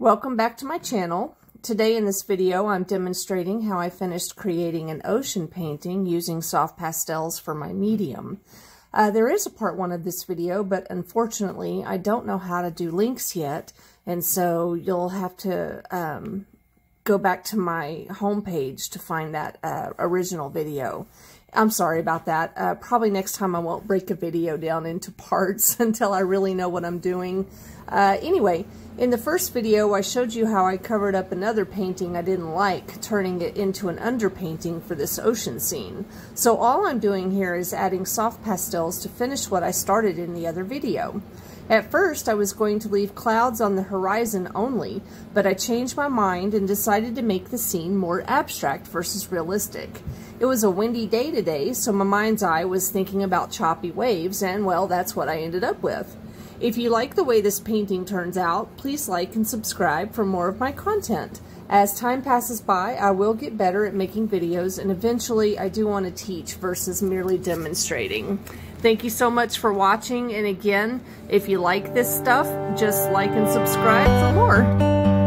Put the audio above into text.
Welcome back to my channel. Today in this video I'm demonstrating how I finished creating an ocean painting using soft pastels for my medium. There is a part one of this video, but unfortunately I don't know how to do links yet, and so you'll have to go back to my homepage to find that original video. I'm sorry about that. Probably next time I won't break a video down into parts until I really know what I'm doing. Anyway, in the first video I showed you how I covered up another painting I didn't like, turning it into an underpainting for this ocean scene. So all I'm doing here is adding soft pastels to finish what I started in the other video. At first I was going to leave clouds on the horizon only, but I changed my mind and decided to make the scene more abstract versus realistic. It was a windy day today, so my mind's eye was thinking about choppy waves, and well, that's what I ended up with. If you like the way this painting turns out, please like and subscribe for more of my content. As time passes by, I will get better at making videos, and eventually I do want to teach versus merely demonstrating. Thank you so much for watching, and again, if you like this stuff, just like and subscribe for more.